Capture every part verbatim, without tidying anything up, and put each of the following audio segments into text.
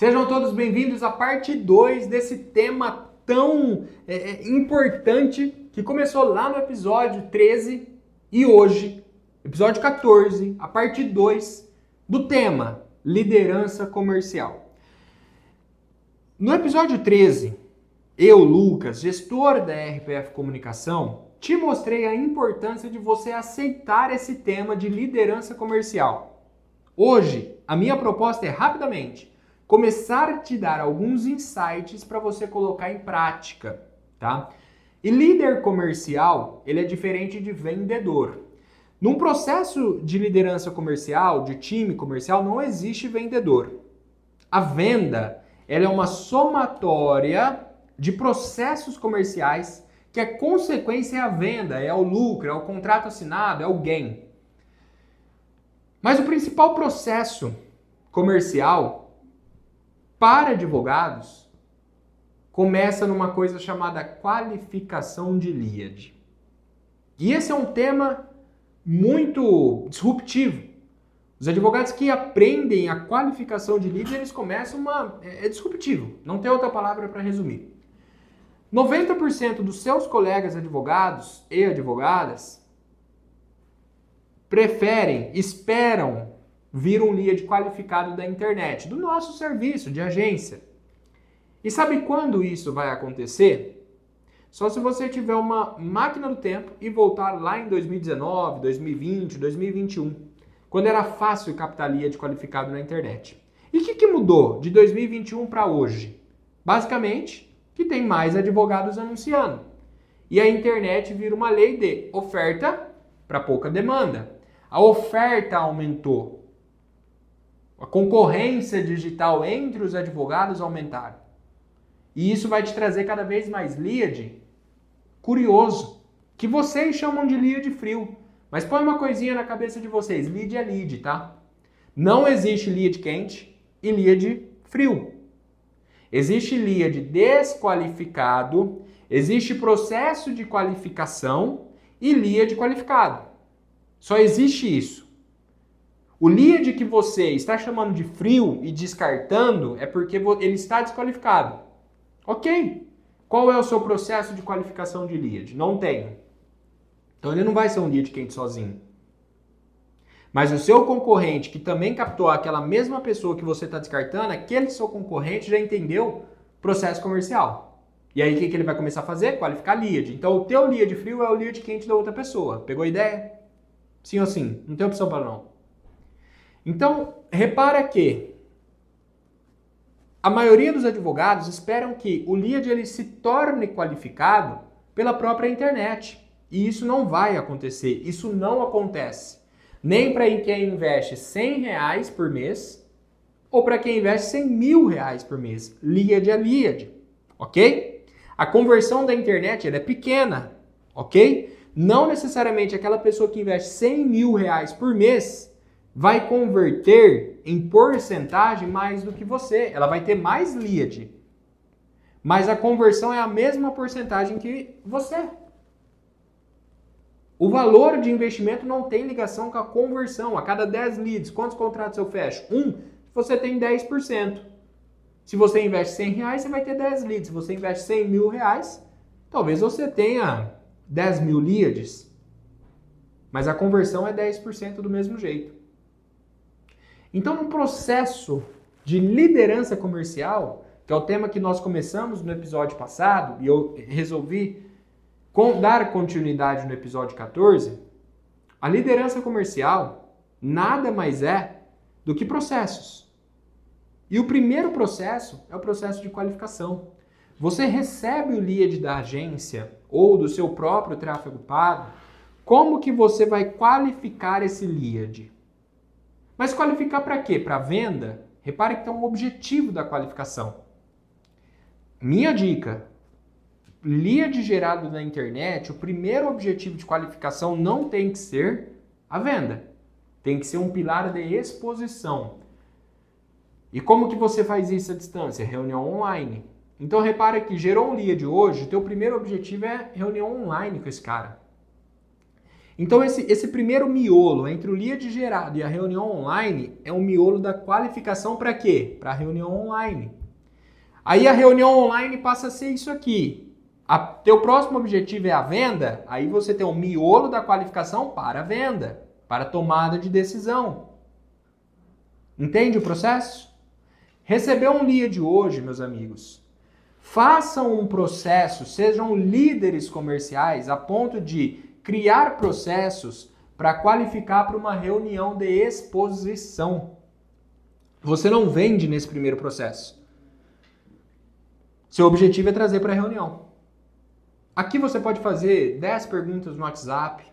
Sejam todos bem-vindos à parte dois desse tema tão é, importante que começou lá no episódio treze e hoje, episódio quatorze, a parte dois do tema liderança comercial. No episódio treze, eu, Lucas, gestor da R P F Comunicação, te mostrei a importância de você aceitar esse tema de liderança comercial. Hoje, a minha proposta é rapidamente começar a te dar alguns insights para você colocar em prática, tá? E líder comercial, ele é diferente de vendedor. Num processo de liderança comercial, de time comercial, não existe vendedor. A venda, ela é uma somatória de processos comerciais que a consequência é a venda, é o lucro, é o contrato assinado, é o gain. Mas o principal processo comercial para advogados, começa numa coisa chamada qualificação de lead. E esse é um tema muito disruptivo. Os advogados que aprendem a qualificação de lead, eles começam uma... É disruptivo, não tem outra palavra para resumir. noventa por cento dos seus colegas advogados e advogadas preferem, esperam, vira um lead qualificado da internet, do nosso serviço de agência. E sabe quando isso vai acontecer? Só se você tiver uma máquina do tempo e voltar lá em dois mil e dezenove, dois mil e vinte, dois mil e vinte e um, quando era fácil captar lead qualificado na internet. E o que, que mudou de dois mil e vinte e um para hoje? Basicamente, que tem mais advogados anunciando. E a internet vira uma lei de oferta para pouca demanda. A oferta aumentou. A concorrência digital entre os advogados aumentaram. E isso vai te trazer cada vez mais lead curioso, que vocês chamam de lead frio. Mas põe uma coisinha na cabeça de vocês, lead é lead, tá? Não existe lead quente e lead frio. Existe lead desqualificado, existe processo de qualificação e lead qualificado. Só existe isso. O lead que você está chamando de frio e descartando é porque ele está desqualificado. Ok. Qual é o seu processo de qualificação de lead? Não tem. Então ele não vai ser um lead quente sozinho. Mas o seu concorrente, que também captou aquela mesma pessoa que você está descartando, aquele seu concorrente já entendeu o processo comercial. E aí o que ele vai começar a fazer? Qualificar lead. Então o teu lead frio é o lead quente da outra pessoa. Pegou a ideia? Sim ou sim? Não tem opção para não. Então, repara que a maioria dos advogados esperam que o lead ele se torne qualificado pela própria internet. E isso não vai acontecer, isso não acontece. Nem para quem investe cem reais por mês ou para quem investe cem mil reais por mês. Lead é lead, ok? A conversão da internet ela é pequena, ok? Não necessariamente aquela pessoa que investe cem mil reais por mês vai converter em porcentagem mais do que você. Ela vai ter mais lead. Mas a conversão é a mesma porcentagem que você. O valor de investimento não tem ligação com a conversão. A cada dez leads, quantos contratos eu fecho? Um, você tem dez por cento. Se você investe cem reais, você vai ter dez leads. Se você investe cem mil reais, talvez você tenha dez mil leads. Mas a conversão é dez por cento do mesmo jeito. Então, no processo de liderança comercial, que é o tema que nós começamos no episódio passado, e eu resolvi dar continuidade no episódio quatorze, a liderança comercial nada mais é do que processos. E o primeiro processo é o processo de qualificação. Você recebe o lead da agência ou do seu próprio tráfego pago, como que você vai qualificar esse lead? Mas qualificar para quê? Para venda? Repare que tem um objetivo da qualificação. Minha dica, lead gerado na internet, o primeiro objetivo de qualificação não tem que ser a venda. Tem que ser um pilar de exposição. E como que você faz isso à distância? Reunião online. Então repara que gerou um lead hoje, o teu primeiro objetivo é reunião online com esse cara. Então esse, esse primeiro miolo entre o lead gerado e a reunião online é um miolo da qualificação para quê? Para a reunião online. Aí a reunião online passa a ser isso aqui. A, teu próximo objetivo é a venda, aí você tem um miolo da qualificação para a venda, para a tomada de decisão. Entende o processo? Receber um lead hoje, meus amigos. Façam um processo, sejam líderes comerciais a ponto de criar processos para qualificar para uma reunião de exposição. Você não vende nesse primeiro processo. Seu objetivo é trazer para a reunião. Aqui você pode fazer dez perguntas no WhatsApp.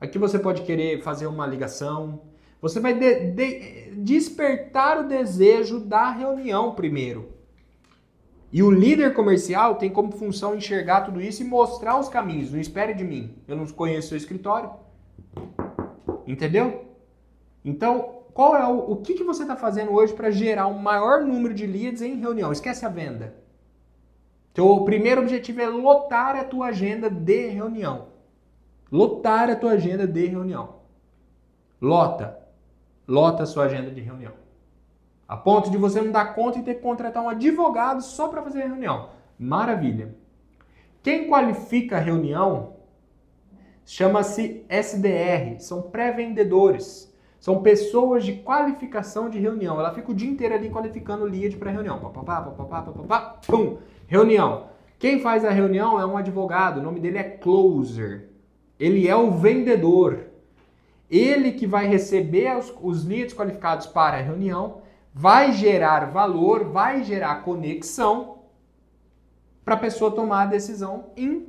Aqui você pode querer fazer uma ligação. Você vai de, de, despertar o desejo da reunião primeiro. E o líder comercial tem como função enxergar tudo isso e mostrar os caminhos. Não espere de mim. Eu não conheço seu escritório. Entendeu? Então, qual é o, o que, que você está fazendo hoje para gerar um maior número de leads em reunião? Esquece a venda. Teu primeiro objetivo é lotar a tua agenda de reunião. Lotar a tua agenda de reunião. Lota. Lota a sua agenda de reunião. A ponto de você não dar conta e ter que contratar um advogado só para fazer a reunião. Maravilha. Quem qualifica a reunião chama-se S D R. São pré-vendedores. São pessoas de qualificação de reunião. Ela fica o dia inteiro ali qualificando o lead para reunião. Pá, pá, pá, pá, pá, pá, pá, pum. Reunião. Quem faz a reunião é um advogado. O nome dele é closer. Ele é o vendedor. Ele que vai receber os, os leads qualificados para a reunião, vai gerar valor, vai gerar conexão para a pessoa tomar a decisão em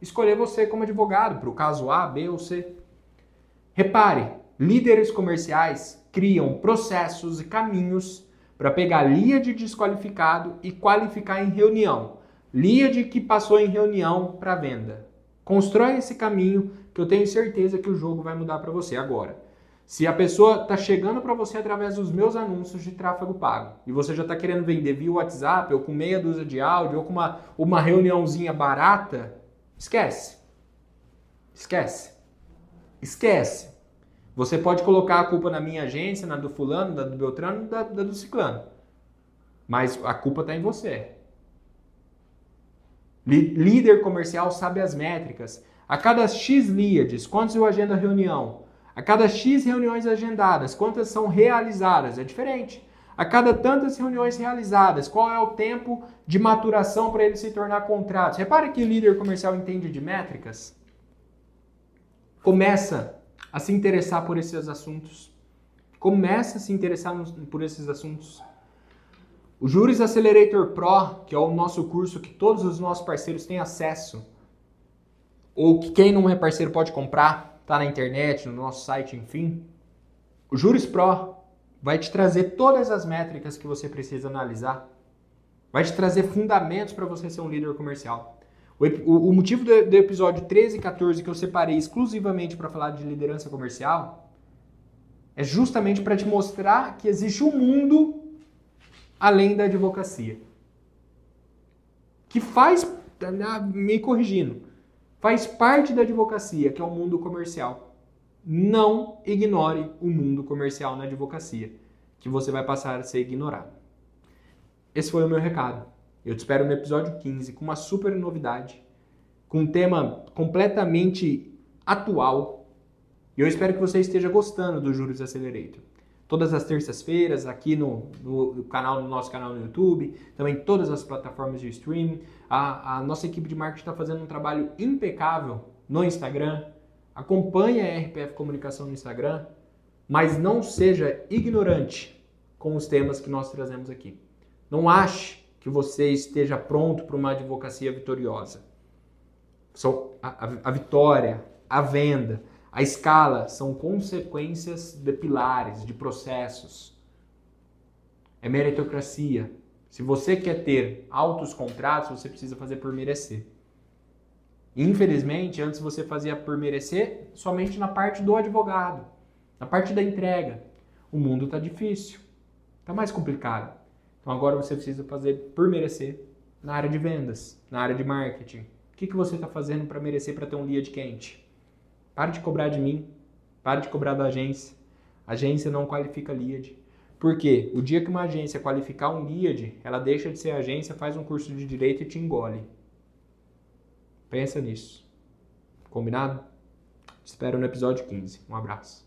escolher você como advogado para o caso A, B ou C. Repare, líderes comerciais criam processos e caminhos para pegar lead desqualificado e qualificar em reunião. Lead que passou em reunião para venda. Constrói esse caminho que eu tenho certeza que o jogo vai mudar para você agora. Se a pessoa está chegando para você através dos meus anúncios de tráfego pago e você já está querendo vender via WhatsApp ou com meia dúzia de áudio ou com uma, uma reuniãozinha barata, esquece. Esquece. Esquece. Você pode colocar a culpa na minha agência, na do fulano, da do beltrano, da, da do ciclano. Mas a culpa está em você. Líder comercial sabe as métricas. A cada X leads, quantos eu agendo a reunião? A cada X reuniões agendadas, quantas são realizadas? É diferente. A cada tantas reuniões realizadas, qual é o tempo de maturação para ele se tornar contratos? Repara que o líder comercial entende de métricas. Começa a se interessar por esses assuntos. Começa a se interessar por esses assuntos. O Juris Accelerator Pro, que é o nosso curso que todos os nossos parceiros têm acesso, ou que quem não é parceiro pode comprar, está na internet, no nosso site, enfim. O Juris Pro vai te trazer todas as métricas que você precisa analisar. Vai te trazer fundamentos para você ser um líder comercial. O, o, o motivo do, do episódio treze e quatorze que eu separei exclusivamente para falar de liderança comercial é justamente para te mostrar que existe um mundo além da advocacia. Que faz, me corrigindo, faz parte da advocacia, que é o mundo comercial. Não ignore o mundo comercial na advocacia, que você vai passar a ser ignorado. Esse foi o meu recado. Eu te espero no episódio quinze, com uma super novidade, com um tema completamente atual. E eu espero que você esteja gostando do Juros Accelerator. Todas as terças-feiras, aqui no, no, canal, no nosso canal no YouTube, também todas as plataformas de streaming. A, a nossa equipe de marketing está fazendo um trabalho impecável no Instagram. Acompanhe a R P F Comunicação no Instagram, mas não seja ignorante com os temas que nós trazemos aqui. Não ache que você esteja pronto para uma advocacia vitoriosa. Só a, a, a vitória, a venda, a escala são consequências de pilares, de processos. É meritocracia. Se você quer ter altos contratos, você precisa fazer por merecer. Infelizmente, antes você fazia por merecer somente na parte do advogado, na parte da entrega. O mundo está difícil, está mais complicado. Então agora você precisa fazer por merecer na área de vendas, na área de marketing. O que, que você está fazendo para merecer, para ter um lead quente? Para de cobrar de mim, para de cobrar da agência. A agência não qualifica lead. Por quê? O dia que uma agência qualificar um lead, ela deixa de ser agência, faz um curso de direito e te engole. Pensa nisso. Combinado? Te espero no episódio quinze. Um abraço.